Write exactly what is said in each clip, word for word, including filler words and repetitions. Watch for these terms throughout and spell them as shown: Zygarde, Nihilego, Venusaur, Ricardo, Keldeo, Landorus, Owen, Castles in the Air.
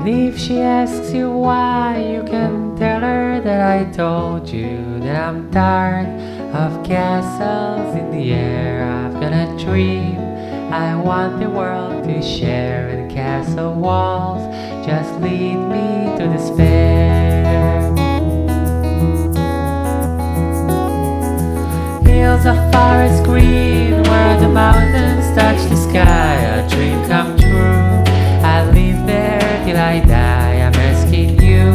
And if she asks you why, you can tell her that I told you that I'm tired of castles in the air. I've got a dream I want the world to share, and castle walls just lead me to despair. Hills of forest green, where the mountains touch the sky, a dream come true. I live there till I die. I'm asking you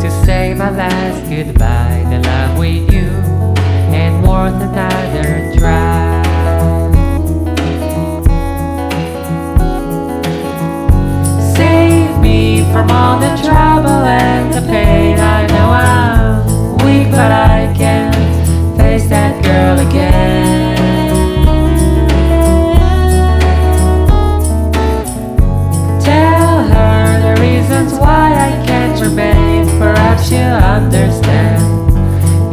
to say my last goodbye. The love we knew ain't worth another try. Save me from all the trouble and the pain. I know I'm weak, but I can't face that girl again. She'll understand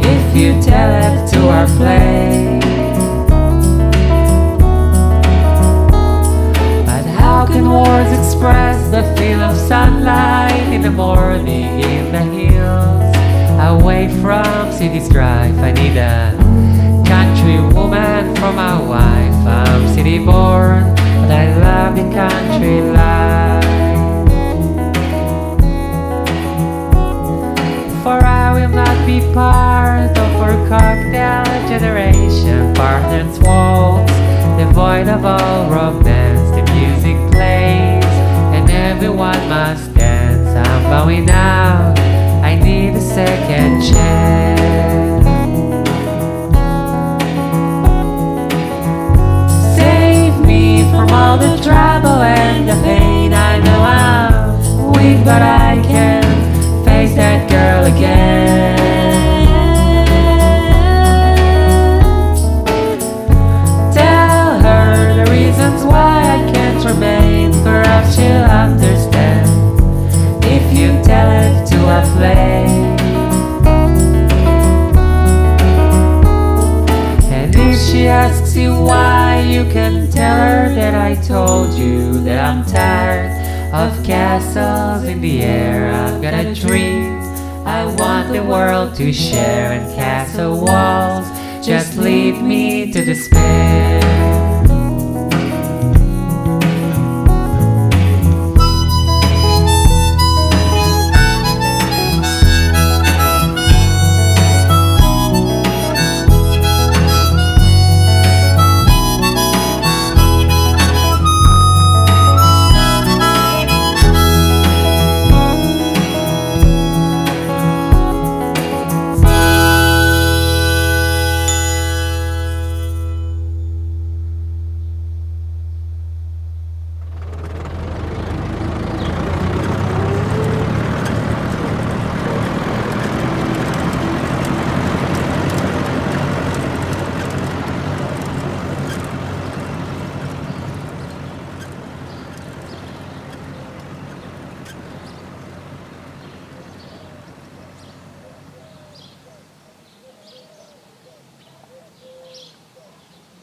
if you tell it to our play. But how can words express the feel of sunlight in the morning in the hills, away from city's drive? I need a country woman for my wife. I'm city born, but I love the country life. For I will not be part of her cocktail generation. Partners waltz, devoid of all romance. The music plays and everyone must dance. I'm bowing out, I need a second chance. Save me from all the trouble and the pain. I know I'm weak, but I can't face that girl again. Tell her the reasons why I can't remain. Perhaps she'll understand if you tell it to a play. And if she asks you why, you can tell her that I told you that I'm tired of castles in the air. I've got a dream I want the world to share, and castle walls just lead me to despair.